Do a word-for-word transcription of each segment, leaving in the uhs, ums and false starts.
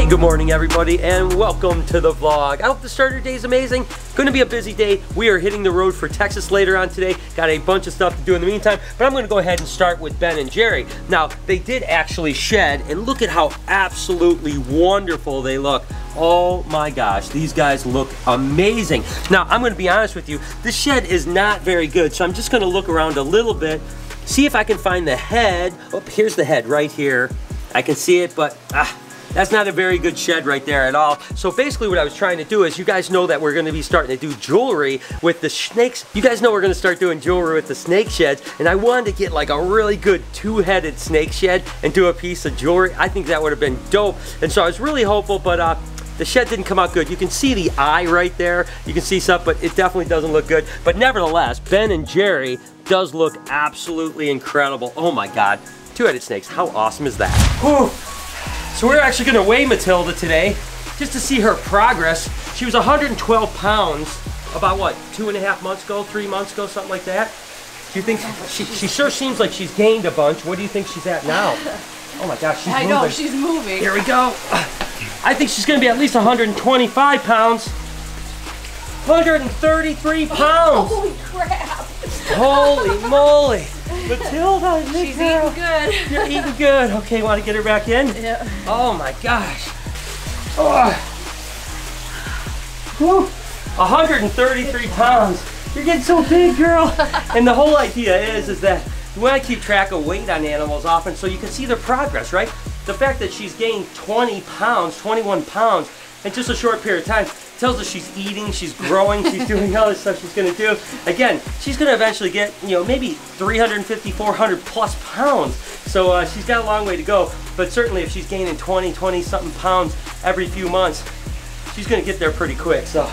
Hey, good morning everybody, and welcome to the vlog. I hope the start of your day is amazing. Gonna be a busy day. We are hitting the road for Texas later on today. Got a bunch of stuff to do in the meantime, but I'm gonna go ahead and start with Ben and Jerry. Now, they did actually shed, and look at how absolutely wonderful they look. Oh my gosh, these guys look amazing. Now, I'm gonna be honest with you, this shed is not very good, so I'm just gonna look around a little bit, see if I can find the head. Oh, here's the head right here. I can see it, but ah, that's not a very good shed right there at all. So basically what I was trying to do is, you guys know that we're gonna be starting to do jewelry with the snakes. You guys know we're gonna start doing jewelry with the snake sheds, and I wanted to get like a really good two-headed snake shed and do a piece of jewelry. I think that would have been dope. And so I was really hopeful, but uh, the shed didn't come out good. You can see the eye right there. You can see stuff, but it definitely doesn't look good. But nevertheless, Ben and Jerry does look absolutely incredible. Oh my God, two-headed snakes. How awesome is that? Whew. So we're actually gonna weigh Matilda today just to see her progress. She was one hundred twelve pounds about what, two and a half months ago, three months ago, something like that. Do you think, she, she sure seems like she's gained a bunch. What do you think she's at now? Oh my gosh, she's I moving. I know, she's moving. Here we go. I think she's gonna be at least one hundred twenty-five pounds. one hundred thirty-three pounds. Holy crap. Holy moly. Matilda, she's eating good. You're eating good. Okay, want to get her back in? Yeah. Oh my gosh. Oh. Whew. one hundred thirty-three pounds. You're getting so big, girl. And the whole idea is, is that we want to keep track of weight on animals often so you can see their progress, right? The fact that she's gained twenty pounds, twenty-one pounds in just a short period of time tells us she's eating, she's growing, she's doing all this stuff she's gonna do. Again, she's gonna eventually get, you know, maybe three hundred fifty, four hundred plus pounds. So uh, she's got a long way to go, but certainly if she's gaining twenty, twenty something pounds every few months, she's gonna get there pretty quick. So,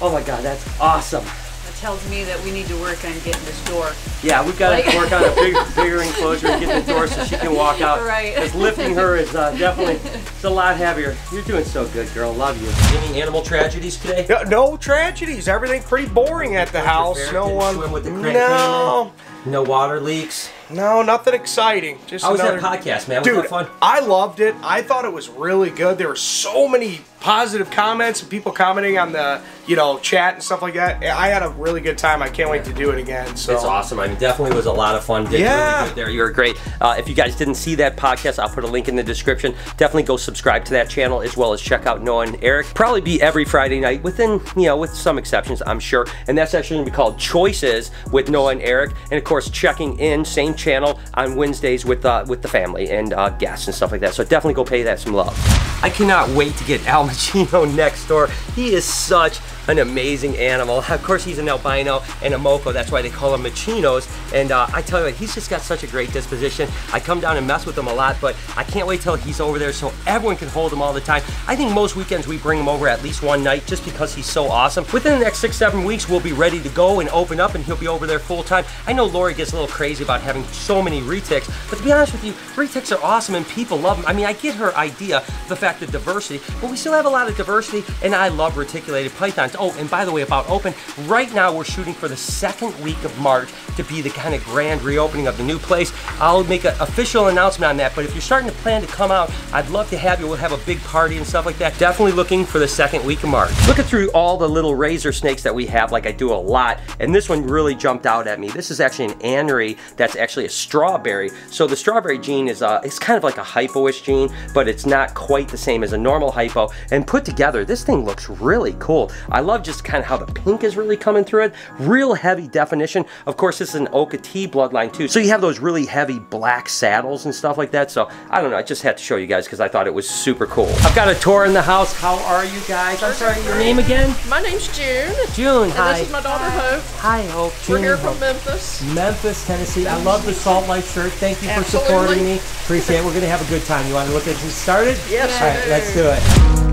oh my God, that's awesome. That tells me that we need to work on getting this door. Yeah, we've gotta like work on a bigger, bigger enclosure and get the door so she can walk out. Right. Because lifting her is uh, definitely, it's a lot heavier. You're doing so good, girl. Love you. Any animal tragedies today? No, no tragedies. Everything pretty boring at the house. No one. Swim with the crank no. Cleaner. No water leaks. No, nothing exciting. Just how was another... that podcast, man? Was Dude, that fun? I loved it. I thought it was really good. There were so many positive comments and people commenting on the, you know, chat and stuff like that. I had a really good time. I can't wait to do it again. So it's awesome. I mean, definitely was a lot of fun. Did yeah. Really good there. You were great. Uh, if you guys didn't see that podcast, I'll put a link in the description. Definitely go subscribe to that channel as well as check out Noah and Eric. Probably be every Friday night within, you know, with some exceptions, I'm sure. And that's actually going to be called Choices with Noah and Eric. And of course, checking in, same channel on Wednesdays with, uh, with the family and uh, guests and stuff like that. So definitely go pay that some love. I cannot wait to get Al Pacino next door. He is such an amazing animal. Of course, he's an albino and a moco. That's why they call him Machinos. And uh, I tell you what, he's just got such a great disposition. I come down and mess with him a lot, but I can't wait till he's over there so everyone can hold him all the time. I think most weekends we bring him over at least one night just because he's so awesome. Within the next six, seven weeks, we'll be ready to go and open up and he'll be over there full time. I know Lori gets a little crazy about having so many retics, but to be honest with you, retics are awesome and people love them. I mean, I get her idea, the fact of diversity, but we still have a lot of diversity and I love reticulated pythons. Oh, and by the way, about open, right now we're shooting for the second week of March to be the kind of grand reopening of the new place. I'll make an official announcement on that, but if you're starting to plan to come out, I'd love to have you. We'll have a big party and stuff like that. Definitely looking for the second week of March. Looking through all the little razor snakes that we have, like I do a lot, and this one really jumped out at me. This is actually an annery that's actually a strawberry. So the strawberry gene is uh, it's kind of like a hypo-ish gene, but it's not quite the same as a normal hypo. And put together, this thing looks really cool. I love just kind of how the pink is really coming through it. Real heavy definition. Of course, this is an Okatee bloodline too. So you have those really heavy black saddles and stuff like that. So I don't know, I just had to show you guys because I thought it was super cool. I've got a tour in the house. How are you guys? I'm sorry, your name again? My name's June. June, and hi. And this is my daughter hi. Hope. Hi, Hope. June, we're here from Hope. Memphis. Memphis, Tennessee. I love the Salt Life shirt. Thank you for Absolutely. Supporting me. Appreciate it. We're going to have a good time. You want to look at who started? Yes. All right, let's do it.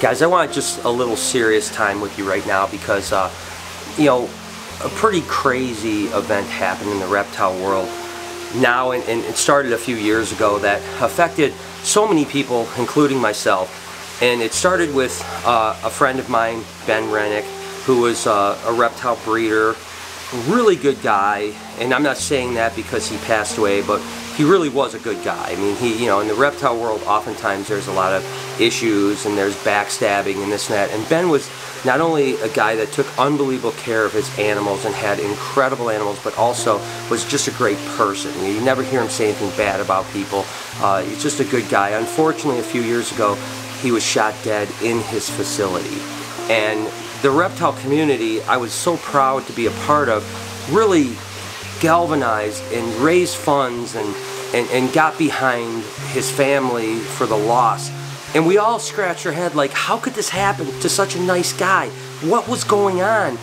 Guys, I want just a little serious time with you right now because, uh, you know, a pretty crazy event happened in the reptile world now, and, and it started a few years ago, that affected so many people, including myself. And it started with uh, a friend of mine, Ben Renick, who was uh, a reptile breeder, really good guy. And I'm not saying that because he passed away, but he really was a good guy. I mean, he, you know, in the reptile world, oftentimes there's a lot of issues and there's backstabbing and this and that. And Ben was not only a guy that took unbelievable care of his animals and had incredible animals, but also was just a great person. You never hear him say anything bad about people. Uh, he's just a good guy. Unfortunately, a few years ago, he was shot dead in his facility. And the reptile community, I was so proud to be a part of, really galvanized and raised funds and, and, and got behind his family for the loss. And we all scratched our head like, how could this happen to such a nice guy? What was going on?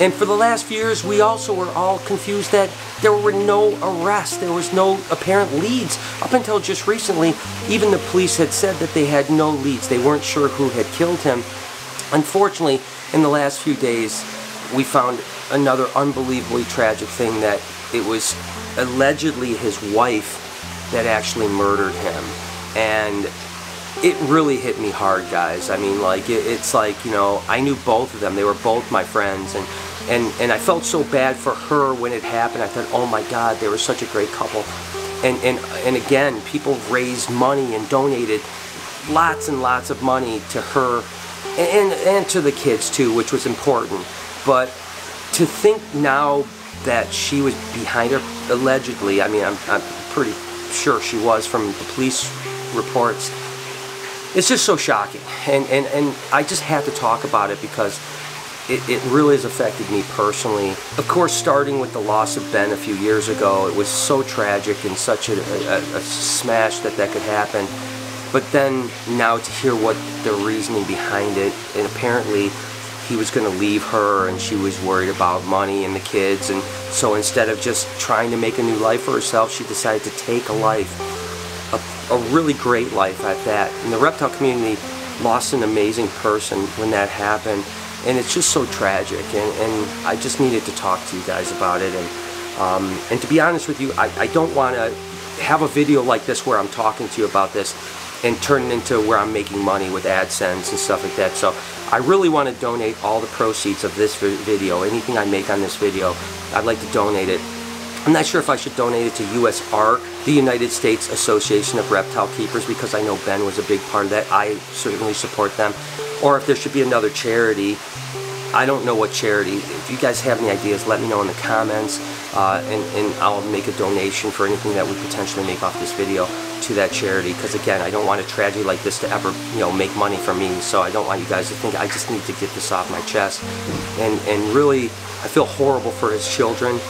And for the last few years, we also were all confused that there were no arrests, there was no apparent leads. Up until just recently, even the police had said that they had no leads. They weren't sure who had killed him. Unfortunately, in the last few days, we found another unbelievably tragic thing, that it was allegedly his wife that actually murdered him. And it really hit me hard, guys. I mean, like, it, it's like, you know, I knew both of them. They were both my friends. And, and, and I felt so bad for her when it happened. I thought, oh my God, they were such a great couple. And, and, and again, people raised money and donated lots and lots of money to her. And, and to the kids too, which was important. But to think now that she was behind her, allegedly, I mean, I'm, I'm pretty sure she was from the police reports, it's just so shocking. And, and, and I just had to talk about it because it, it really has affected me personally. Of course, starting with the loss of Ben a few years ago, it was so tragic and such a, a, a smash that that could happen. But then now to hear what the reasoning behind it, and apparently he was going to leave her and she was worried about money and the kids, and so instead of just trying to make a new life for herself, she decided to take a life, a, a really great life at that. And the reptile community lost an amazing person when that happened, and it's just so tragic, and, and I just needed to talk to you guys about it. And, um, and to be honest with you, I, I don't want to have a video like this where I'm talking to you about this and turn it into where I'm making money with AdSense and stuff like that. So I really want to donate all the proceeds of this video, anything I make on this video, I'd like to donate it. I'm not sure if I should donate it to U S A R C, the United States Association of Reptile Keepers, because I know Ben was a big part of that. I certainly support them. Or if there should be another charity. I don't know what charity. If you guys have any ideas, let me know in the comments, uh, and, and I'll make a donation for anything that we potentially make off this video to that charity, because again, I don't want a tragedy like this to ever, you know, make money for me. So I don't want you guys to think I just need to get this off my chest. And, and really, I feel horrible for his children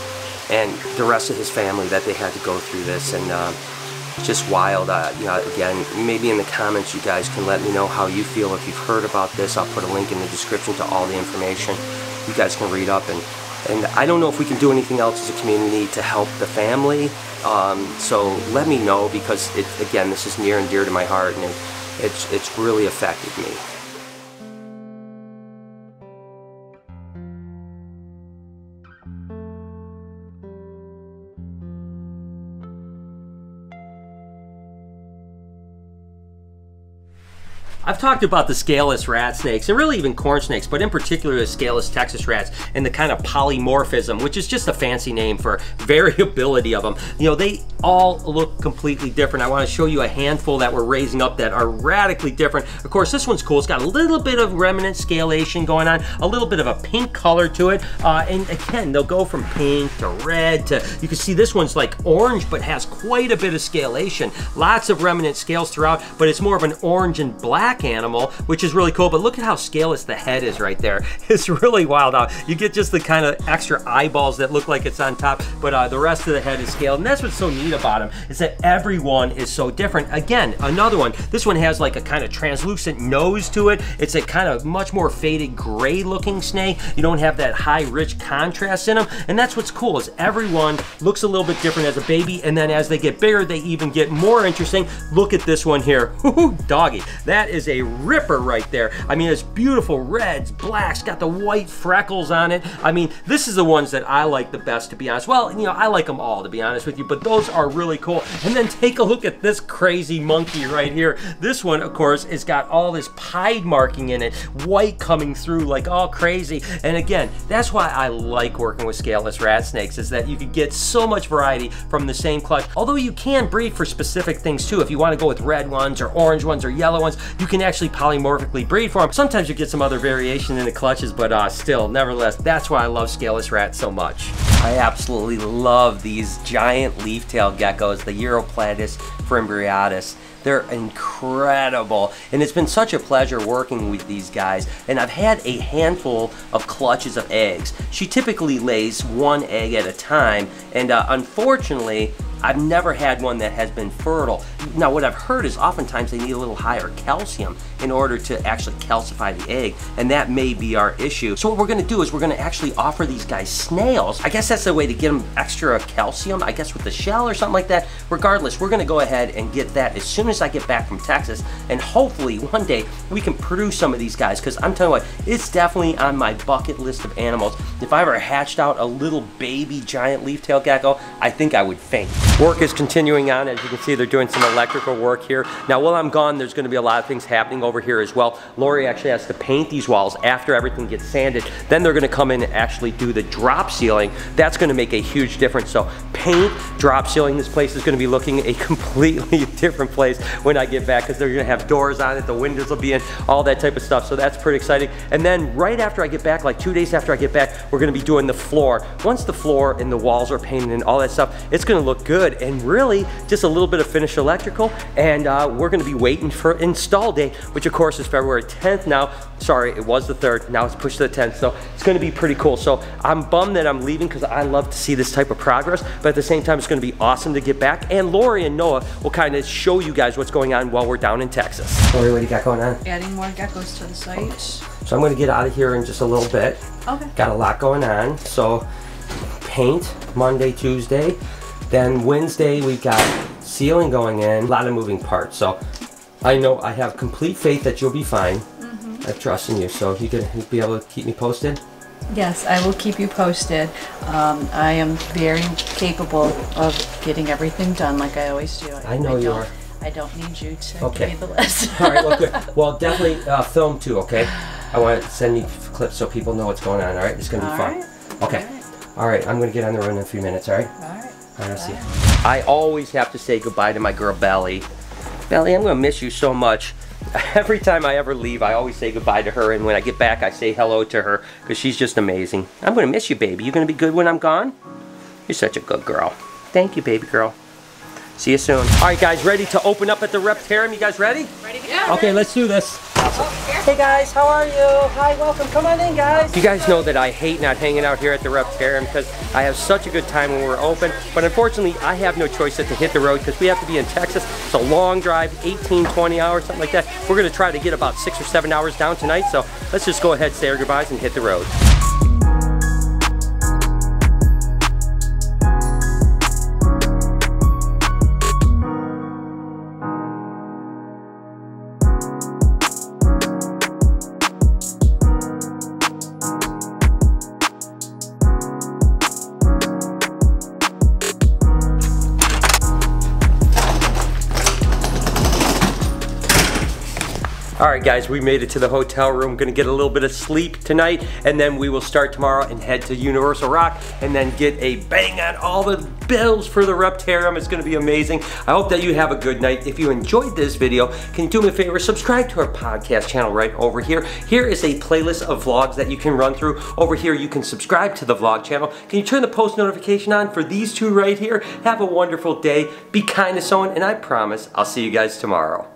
and the rest of his family that they had to go through this. And uh, just wild. Uh, you know, again, maybe in the comments you guys can let me know how you feel if you've heard about this. I'll put a link in the description to all the information. You guys can read up, and and I don't know if we can do anything else as a community to help the family. Um, so let me know, because it, again, this is near and dear to my heart, and it, it's it's really affected me. I've talked about the scaleless rat snakes, and really even corn snakes, but in particular the scaleless Texas rats, and the kind of polymorphism, which is just a fancy name for variability of them. You know, they all look completely different. I want to show you a handful that we're raising up that are radically different. Of course, this one's cool. It's got a little bit of remnant scalation going on, a little bit of a pink color to it, uh, and again, they'll go from pink to red to, you can see this one's like orange, but has quite a bit of scalation. Lots of remnant scales throughout, but it's more of an orange and black animal, which is really cool. But look at how scaleless the head is right there. It's really wild out. You get just the kind of extra eyeballs that look like it's on top, but uh, the rest of the head is scaled. And that's what's so neat about them, is that everyone is so different. Again, another one. This one has like a kind of translucent nose to it. It's a kind of much more faded gray looking snake. You don't have that high rich contrast in them. And that's what's cool, is everyone looks a little bit different as a baby, and then as they get bigger, they even get more interesting. Look at this one here. Doggy. That is is a ripper right there. I mean, it's beautiful reds, blacks, got the white freckles on it. I mean, this is the ones that I like the best, to be honest. Well, you know, I like them all, to be honest with you, but those are really cool. And then take a look at this crazy monkey right here. This one, of course, has got all this pied marking in it, white coming through like all crazy. And again, that's why I like working with scaleless rat snakes, is that you can get so much variety from the same clutch. Although you can breed for specific things too. If you want to go with red ones or orange ones or yellow ones, you can actually polymorphically breed for them. Sometimes you get some other variation in the clutches, but uh, still, nevertheless, that's why I love scaleless rats so much. I absolutely love these giant leaf-tailed geckos, the Uroplatus frimbriatus. They're incredible, and it's been such a pleasure working with these guys. And I've had a handful of clutches of eggs. She typically lays one egg at a time, and uh, unfortunately, I've never had one that has been fertile. Now, what I've heard is oftentimes they need a little higher calcium in order to actually calcify the egg, and that may be our issue. So what we're gonna do is we're gonna actually offer these guys snails. I guess that's the way to get them extra calcium, I guess with the shell or something like that. Regardless, we're gonna go ahead and get that as soon as I get back from Texas, and hopefully one day we can produce some of these guys, because I'm telling you what, it's definitely on my bucket list of animals. If I ever hatched out a little baby giant leaf-tailed gecko, I think I would faint. Work is continuing on. As you can see, they're doing some electrical work here. Now, while I'm gone, there's gonna be a lot of things happening over here as well. Lori actually has to paint these walls after everything gets sanded. Then they're gonna come in and actually do the drop ceiling. That's gonna make a huge difference. So paint, drop ceiling, this place is gonna be looking a completely different place when I get back, because they're gonna have doors on it, the windows will be in, all that type of stuff. So that's pretty exciting. And then right after I get back, like two days after I get back, we're gonna be doing the floor. Once the floor and the walls are painted and all that stuff, it's gonna look good. And really just a little bit of finished electrical, and uh, we're gonna be waiting for install date, which of course is February tenth now. Sorry, it was the third, now it's pushed to the tenth, so it's gonna be pretty cool. So I'm bummed that I'm leaving, because I love to see this type of progress, but at the same time it's gonna be awesome to get back, and Lori and Noah will kind of show you guys what's going on while we're down in Texas. Lori, what do you got going on? Adding more geckos to the site. So I'm gonna get out of here in just a little bit. Okay. Got a lot going on, so paint Monday, Tuesday. Then Wednesday, we've got ceiling going in, a lot of moving parts. So I know, I have complete faith that you'll be fine. Mm-hmm. I trust in you, so you can be able to keep me posted? Yes, I will keep you posted. Um, I am very capable of getting everything done like I always do. I, I know I you are. I don't need you to okay. give me the list. All right, well, good. Well, definitely uh, film too, okay? I want to send you clips so people know what's going on, all right? It's going to be all fun. Right. Okay. All right. All right, I'm going to get on the road in a few minutes, all right? All right. I always have to say goodbye to my girl Belly. Belly, I'm gonna miss you so much. Every time I ever leave, I always say goodbye to her, and when I get back, I say hello to her, because she's just amazing. I'm gonna miss you, baby. You gonna be good when I'm gone? You're such a good girl. Thank you, baby girl. See you soon. All right, guys, ready to open up at the Reptarium? You guys ready? Ready? Yeah. Okay, let's do this. Awesome. Hey guys, how are you? Hi, welcome. Come on in, guys. You guys know that I hate not hanging out here at the Reptarium, because I have such a good time when we're open, but unfortunately I have no choice but to hit the road, because we have to be in Texas. It's a long drive, eighteen, twenty hours, something like that. We're gonna try to get about six or seven hours down tonight, so let's just go ahead, say our goodbyes, and hit the road. All right, guys, we made it to the hotel room. Gonna get a little bit of sleep tonight, and then we will start tomorrow and head to Universal Rock, and then get a bang on all the bills for the Reptarium. It's gonna be amazing. I hope that you have a good night. If you enjoyed this video, can you do me a favor? Subscribe to our podcast channel right over here. Here is a playlist of vlogs that you can run through. Over here, you can subscribe to the vlog channel. Can you turn the post notification on for these two right here? Have a wonderful day. Be kind to someone, and I promise I'll see you guys tomorrow.